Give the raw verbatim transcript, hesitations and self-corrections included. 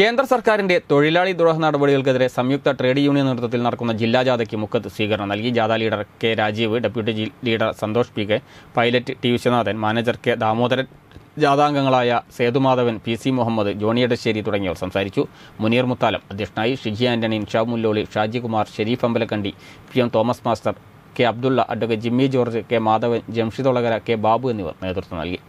കേന്ദ്ര സർക്കാരിന്റെ തൊഴിലാളി ദ്രോഹ നടപടികൾക്കെതിരെ സംയുക്ത ട്രേഡ് യൂണിയൻ നേതൃത്വത്തിൽ നടക്കുന്ന ജില്ലാ ജാഥയ്ക്ക് മുഖത്ത് സ്വീകരണം നൽകി. ജാഥ leader K Rajeev, deputy leader Santhosh P K, pilot T Viswanathan, manager K Damodaran, ജാഥാംഗങ്ങളായ Sethumadhavan, P C Muhammad, Johnny Edassery തുടങ്ങിയവർ സംസാരിച്ചു. മുനീർ മുത്താലം അധ്യക്ഷനായി. Shiji Antony, Inshab Mulloli, Shajikumar, Sharif Ambalakandi, P M Thomas master, K Abdulla, advocate Jimmy George, K Madhavan, Jamshid Olakara, K Babu എന്നിവർ നേതൃത്വം നൽകി.